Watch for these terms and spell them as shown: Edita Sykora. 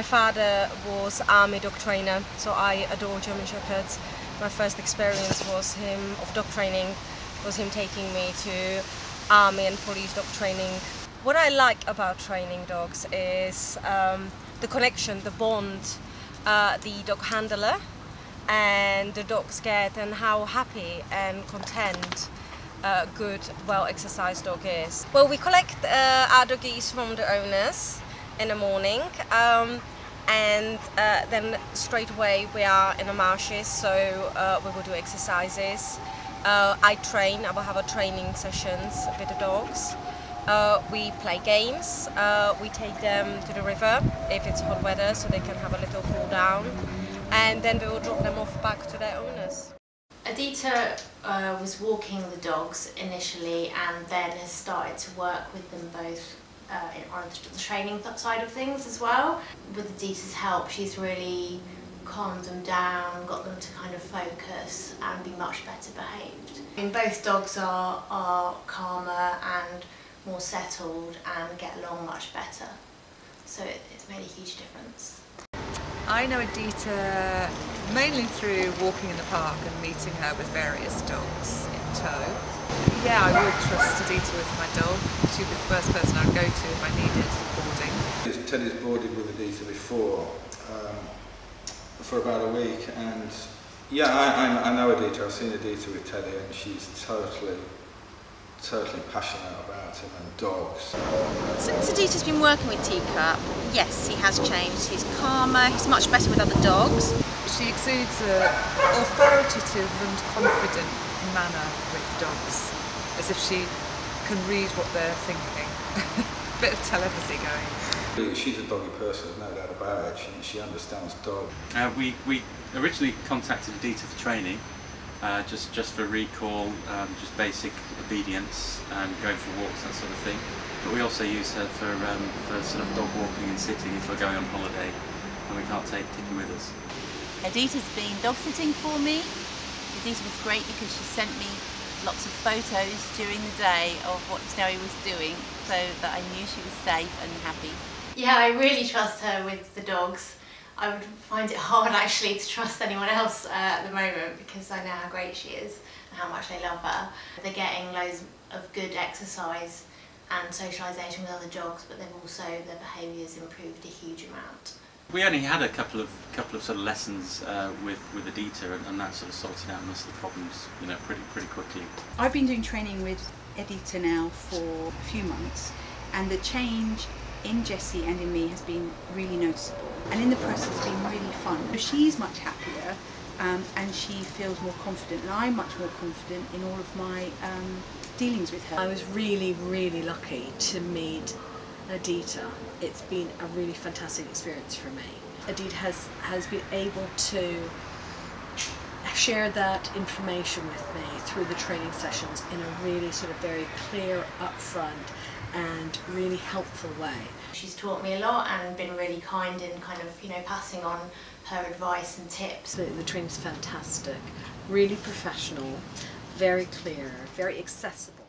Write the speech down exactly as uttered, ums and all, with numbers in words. My father was army dog trainer, so I adore German Shepherds. My first experience was him of dog training, was him taking me to army and police dog training. What I like about training dogs is um, the connection, the bond, uh, the dog handler and the dog's cat, and how happy and content a uh, good, well-exercised dog is. Well, we collect uh, our doggies from the owners in the morning, um, and uh, then straight away we are in the marshes, so uh, we will do exercises. Uh, I train, I will have a training sessions with the dogs. Uh, we play games, uh, we take them to the river if it's hot weather so they can have a little cool down, and then we will drop them off back to their owners. Edita uh, was walking the dogs initially and then has started to work with them both uh, on the training side of things as well. With Edita's help, she's really calmed them down, got them to kind of focus and be much better behaved. I mean, both dogs are, are calmer and more settled and get along much better, so it, it's made a huge difference. I know Edita mainly through walking in the park and meeting her with various dogs in tow. Yeah, I would trust Edita with my dog. She'd be the first person I'd go to if I needed boarding. Teddy's boarded with Edita before um, for about a week, and yeah, I, I, I know Edita. I've seen Edita with Teddy, and she's totally, totally passionate about him and dogs. Since Edita's been working with Teacup, yes, he has changed. He's calmer, he's much better with other dogs. She exudes an authoritative and confident manner with dogs, as if she can read what they're thinking. Bit of telepathy going. She's a doggy person, no doubt about it. She, she understands dogs. Uh, we, we originally contacted Edita for training. Uh, just, just for recall, um, just basic obedience, and going for walks, that sort of thing. But we also use her for, um, for sort of dog walking and sitting if we're going on holiday and we can't take Tiki with us. Edita's been dog sitting for me. Edita was great because she sent me lots of photos during the day of what Snowy was doing, so that I knew she was safe and happy. Yeah, I really trust her with the dogs. I would find it hard actually to trust anyone else uh, at the moment, because I know how great she is and how much I love her. They're getting loads of good exercise and socialisation with other dogs, but they've also, their behaviour's improved a huge amount. We only had a couple of couple of sort of lessons uh, with with Edita, and, and that sort of sorted out most of the problems, you know, pretty pretty quickly. I've been doing training with Edita now for a few months, and the change in Jessie and in me has been really noticeable, and in the press has been really fun. She's much happier um, and she feels more confident, and I'm much more confident in all of my um, dealings with her. I was really really lucky to meet Edita. It's been a really fantastic experience for me. Edita has, has been able to share that information with me through the training sessions in a really sort of very clear, upfront and really helpful way. She's taught me a lot and been really kind in kind of, you know, passing on her advice and tips. The, the training's fantastic, really professional, very clear, very accessible.